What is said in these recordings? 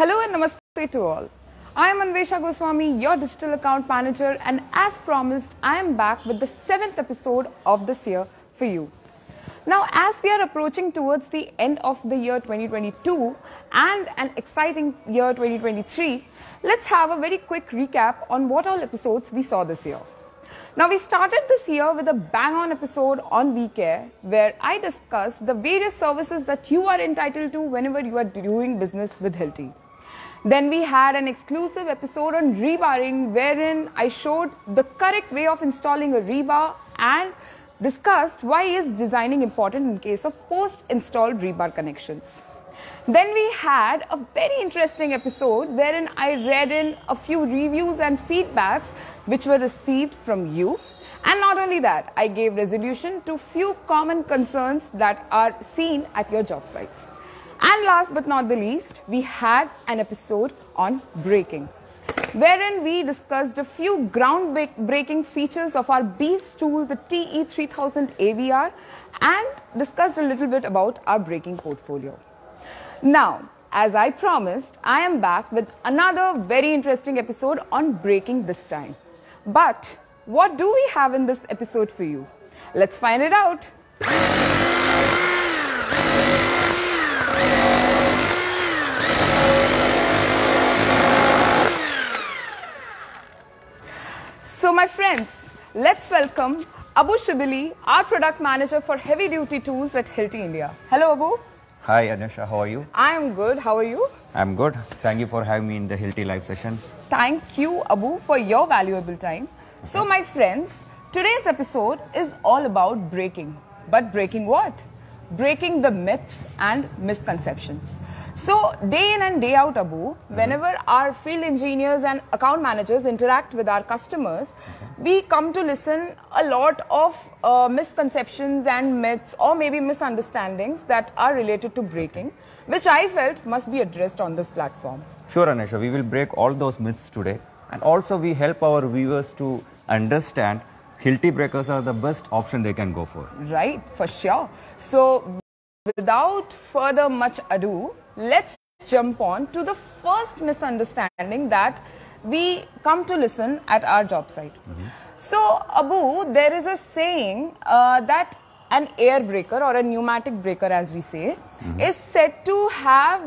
Hello and namaste to all. I am Anvesha Goswami, your digital account manager, and as promised, I am back with the 7th episode of this year for you. Now, as we are approaching towards the end of the year 2022 and an exciting year 2023, let's have a very quick recap on what all episodes we saw this year. Now, we started this year with a bang-on episode on WeCare, where I discussed the various services that you are entitled to whenever you are doing business with Hilti. Then we had an exclusive episode on rebarring, wherein I showed the correct way of installing a rebar and discussed why is designing important in case of post-installed rebar connections. Then we had a very interesting episode wherein I read in a few reviews and feedbacks which were received from you. And not only that, I gave resolution to few common concerns that are seen at your job sites. And last but not the least, we had an episode on braking, wherein we discussed a few groundbreaking features of our beast tool, the TE3000 AVR, and discussed a little bit about our braking portfolio. Now, as I promised, I am back with another very interesting episode on braking this time. But what do we have in this episode for you? Let's find it out. So my friends, let's welcome Abu Shibili, our product manager for heavy duty tools at Hilti India. Hello Abu. Hi Anusha, how are you? I am good, how are you? I am good. Thank you for having me in the Hilti Live sessions. Thank you Abu for your valuable time. So my friends, today's episode is all about braking. But braking what? Breaking the myths and misconceptions. So day in and day out, Abu, whenever our field engineers and account managers interact with our customers, we come to listen a lot of misconceptions and myths or maybe misunderstandings that are related to braking, which I felt must be addressed on this platform. Sure, Anusha, we will break all those myths today. And also we help our viewers to understand Hilti breakers are the best option they can go for. Right, for sure. So, without further much ado, let's jump on to the first misunderstanding that we come to listen at our job site. So, Abu, there is a saying that an air breaker or a pneumatic breaker, as we say, is said to have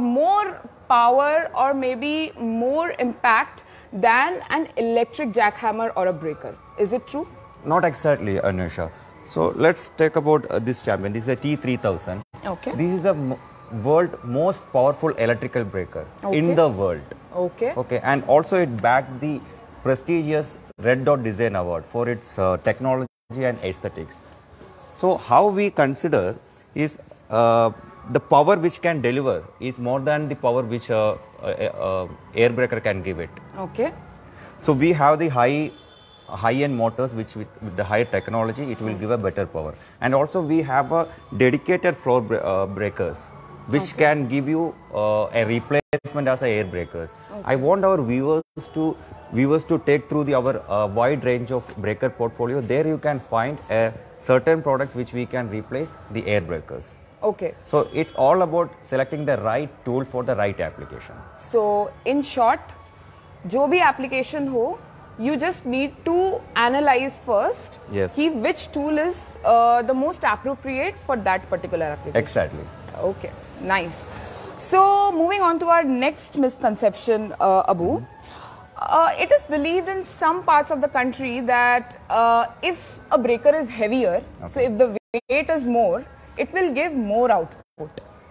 more power or maybe more impact than an electric jackhammer or a breaker. Is it true? Not exactly, Anusha. So let's talk about this champion. This is a T3000. Okay. This is the world's most powerful electrical breaker in the world. Okay. Okay. And also it bagged the prestigious Red Dot Design Award for its technology and aesthetics. So how we consider is the power which can deliver is more than the power which air breaker can give it. Okay. So we have the high-end motors which with the higher technology it will give a better power, and also we have a dedicated floor breakers which can give you a replacement as a air breakers. I want our viewers to take through the our wide range of breaker portfolio. There you can find certain products which we can replace the air breakers. Okay. So it's all about selecting the right tool for the right application. So in short, जो भी application हो, you just need to analyze first which tool is the most appropriate for that particular application. Exactly. Okay, nice. So moving on to our next misconception, Abu. It is believed in some parts of the country that if a breaker is heavier, so if the weight is more, it will give more output.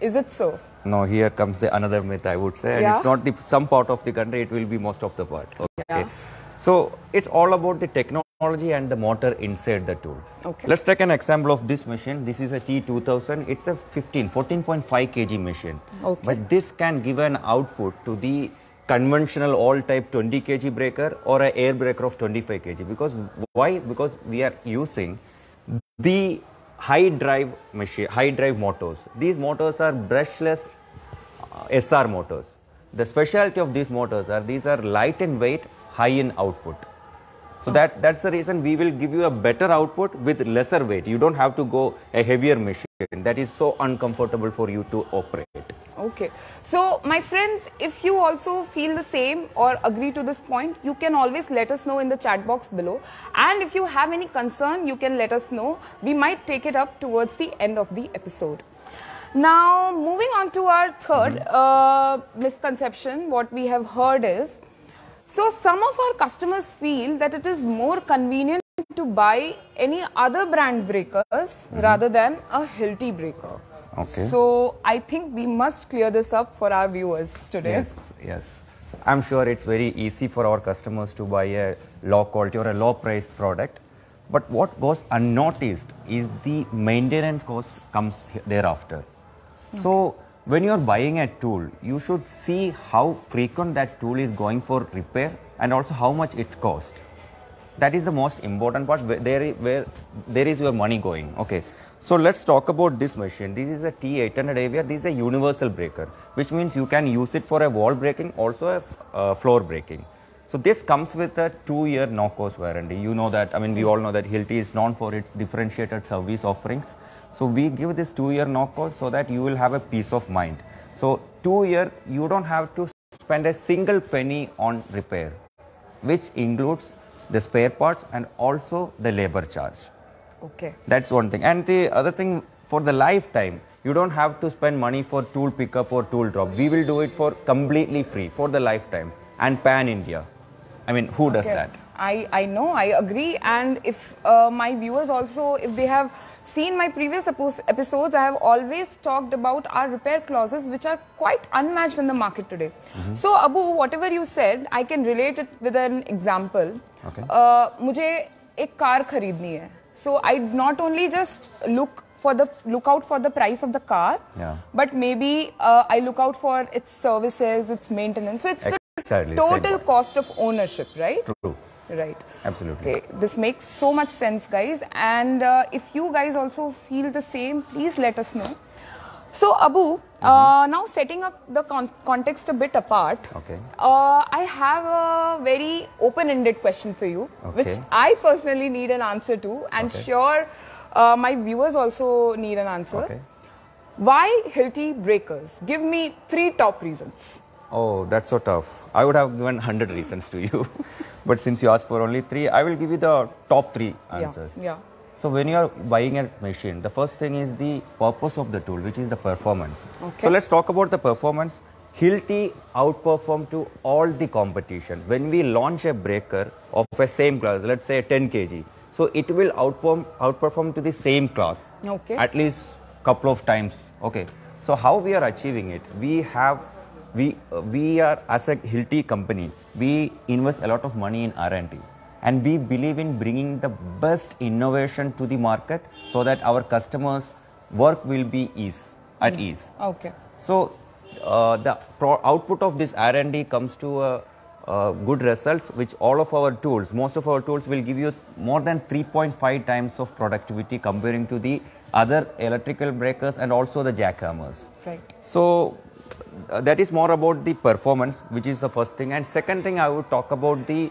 Is it so? No, here comes the another myth I would say. And it's not the some part of the country, it will be most of the part. Okay. Yeah. So it's all about the technology and the motor inside the tool. Okay. Let's take an example of this machine. This is a T2000. It's a 14.5 kg machine. Okay. But this can give an output to the conventional all-type 20 kg breaker or an air breaker of 25 kg. Because why? Because we are using the high drive motors. These motors are brushless SR motors. The specialty of these motors are these are light in weight, high in output. So that's the reason we will give you a better output with lesser weight. You don't have to go a heavier machine. That is so uncomfortable for you to operate. Okay. So my friends, if you also feel the same or agree to this point, you can always let us know in the chat box below. And if you have any concern, you can let us know. We might take it up towards the end of the episode. Now, moving on to our third misconception, what we have heard is, so some of our customers feel that it is more convenient to buy any other brand breakers rather than a Hilti breaker. Okay. So I think we must clear this up for our viewers today. Yes, yes. I'm sure it's very easy for our customers to buy a low quality or a low priced product. But what goes unnoticed is the maintenance cost comes thereafter. Okay. So when you are buying a tool, you should see how frequent that tool is going for repair and also how much it costs. That is the most important part, where is your money going. Okay, so let's talk about this machine. This is a T800 AVR. This is a universal breaker, which means you can use it for a wall breaking, also a floor breaking. So this comes with a 2-year no-cost warranty. You know that, I mean, we all know that Hilti is known for its differentiated service offerings. So we give this 2-year no-cost so that you will have a peace of mind. So 2 years, you don't have to spend a single penny on repair, which includes the spare parts and also the labor charge. Okay. That's one thing. And the other thing, for the lifetime, you don't have to spend money for tool pickup or tool drop. We will do it for completely free for the lifetime and pan-India. I mean, who does that? I know, I agree. And if my viewers also, if they have seen my previous episodes, I have always talked about our repair clauses, which are quite unmatched in the market today. So Abu, whatever you said, I can relate it with an example. Okay. Mujhe ek car khareedni hai. So I not only just look out for the price of the car, but maybe I look out for its services, its maintenance. So it's exactly the total cost of ownership, right? True. Right. Absolutely. Okay. This makes so much sense, guys. And if you guys also feel the same, please let us know. So, Abu, now setting up the context a bit apart, I have a very open-ended question for you, which I personally need an answer to, and sure my viewers also need an answer. Okay. Why Hilti breakers? Give me 3 top reasons. Oh, that's so tough. I would have given 100 reasons to you. But since you asked for only 3, I will give you the top 3 answers. Yeah. So when you are buying a machine, the first thing is the purpose of the tool, which is the performance. Okay. So let's talk about the performance. Hilti outperformed to all the competition. When we launch a breaker of a same class, let's say 10 kg. So it will outperform to the same class. Okay. At least couple of times. Okay. So how we are achieving it? We are, as a Hilti company, we invest a lot of money in R&D, and we believe in bringing the best innovation to the market so that our customers' work will be at ease. Okay. So the output of this R&D comes to good results, which most of our tools will give you more than 3.5 times of productivity comparing to the other electrical breakers and also the jackhammers. Right. So that is more about the performance, which is the first thing. And second thing, I would talk about the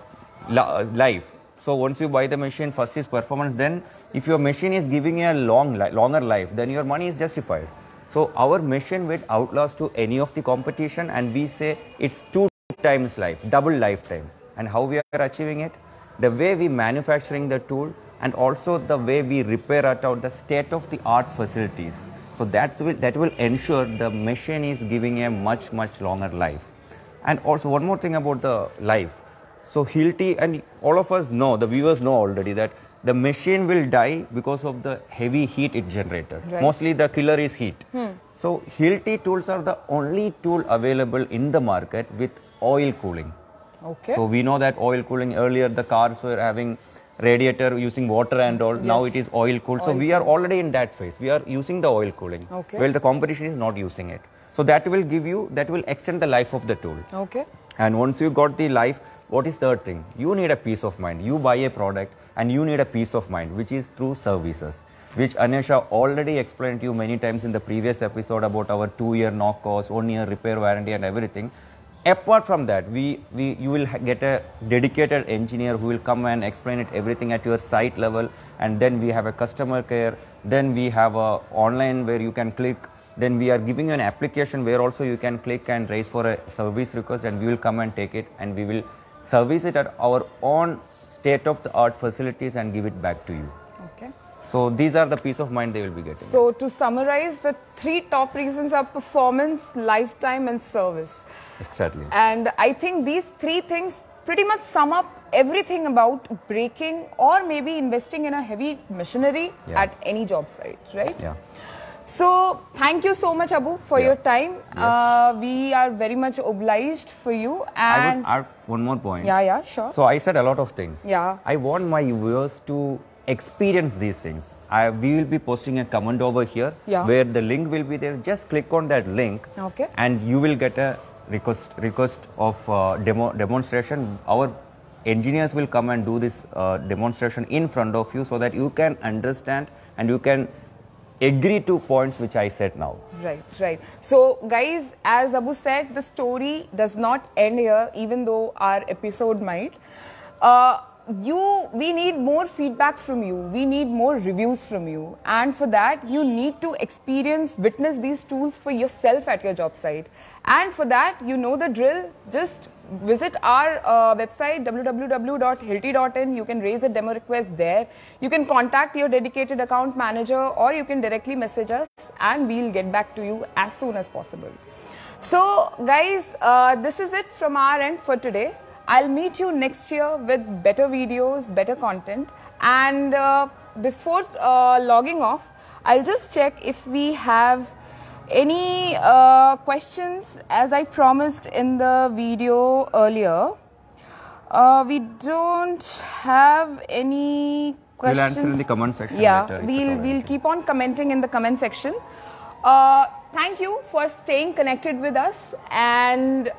life. So once you buy the machine, first is performance. Then if your machine is giving you a longer life, then your money is justified. So our machine will outlast to any of the competition, and we say it's 2 times life, double lifetime. And how we are achieving it? The way we manufacturing the tool, and also the way we repair it out, the state-of-the-art facilities. So that will ensure the machine is giving a much, much longer life. And also one more thing about the life. So Hilti, and all of us know, the viewers know already, that the machine will die because of the heavy heat it generated. Right. Mostly the killer is heat. So Hilti tools are the only tool available in the market with oil cooling. Okay. So we know that oil cooling, earlier the cars were having radiator using water and all. Yes. Now it is oil cooled. So we are already in that phase. We are using the oil cooling. Okay. Well, the competition is not using it. So that will extend the life of the tool. Okay. And once you got the life, what is third thing? You need a peace of mind. You buy a product and you need a peace of mind, which is through services, which Anvesha already explained to you many times in the previous episode about our 2-year no-cost, 1-year repair warranty and everything. Apart from that, you will get a dedicated engineer who will come and explain it everything at your site level, and then we have a customer care, then we have a online where you can click, then we are giving you an application where also you can click and raise for a service request, and we will come and take it and we will service it at our own state-of-the-art facilities and give it back to you. Okay. So these are the peace of mind they will be getting. So to summarize, the three top reasons are performance, lifetime and service. Exactly. And I think these three things pretty much sum up everything about braking or maybe investing in a heavy machinery at any job site, right? Yeah. So thank you so much, Abu, for your time. Yes. We are very much obliged for you. And I would add one more point. Yeah, yeah, sure. So I said a lot of things. Yeah. I want my viewers to experience these things. We will be posting a comment over here where the link will be there. Just click on that link and you will get a request of demonstration. Our engineers will come and do this demonstration in front of you so that you can understand and you can agree to points which I said now. Right, right. So guys, as Abu said, the story does not end here, even though our episode might. We need more feedback from you. We need more reviews from you. And for that, you need to witness these tools for yourself at your job site. And for that, you know the drill. Just visit our website, www.hilti.in. You can raise a demo request there. You can contact your dedicated account manager, or you can directly message us and we'll get back to you as soon as possible. So guys, this is it from our end for today. I'll meet you next year with better videos, better content. And before logging off, I'll just check if we have any questions, as I promised in the video earlier. We don't have any questions. We'll answer in the comment section. Yeah, later, we'll keep on commenting in the comment section. Thank you for staying connected with us, and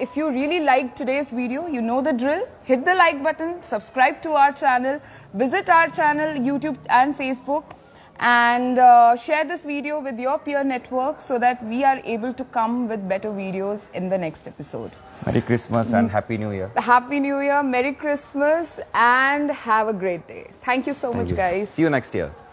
if you really liked today's video, you know the drill. Hit the like button, subscribe to our channel, visit our channel, YouTube and Facebook, and share this video with your peer network so that we are able to come with better videos in the next episode. Merry Christmas and Happy New Year. Happy New Year, Merry Christmas, and have a great day. Thank you so much, guys. See you next year.